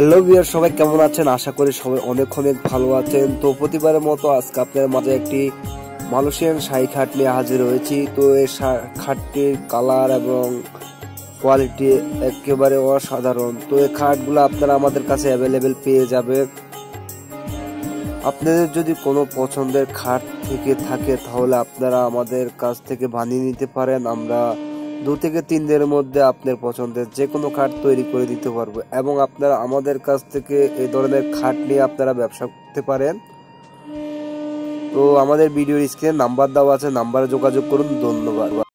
Hello viewer, সবাই কেমন আছেন? আশা করি সবাই অনেক ভালো আছেন। তো প্রতিবারের মতো আজকে আপনাদের মাঝে একটি মালয়েশিয়ান শাড়ি খাট নিয়ে হাজির হয়েছি। তো এই খাটটির কালার এবং কোয়ালিটি একেবারে অসাধারণ। তো এই খাটগুলো আপনারা আমাদের কাছে অ্যাভেলেবেল পেয়ে যাবেন। আপনাদের যদি কোনো পছন্দের খাট থেকে থাকে তাহলে আপনারা আমাদের কাছ থেকে বানিয়ে নিতে পারেন। আমরা 2 থেকে 3 দিনের মধ্যে আপনার পছন্দের যে কোনো খাট তৈরি করে দিতে পারবো এবং আপনারা আমাদের কাছ থেকে এই ধরনের খাট নিয়ে আপনারা ব্যবসা করতে পারেন। তো আমাদের ভিডিওর স্ক্রিনে নাম্বার দেওয়া আছে, নাম্বারে যোগাযোগ করুন। ধন্যবাদ।